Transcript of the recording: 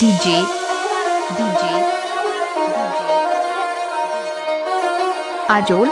DJ Kajol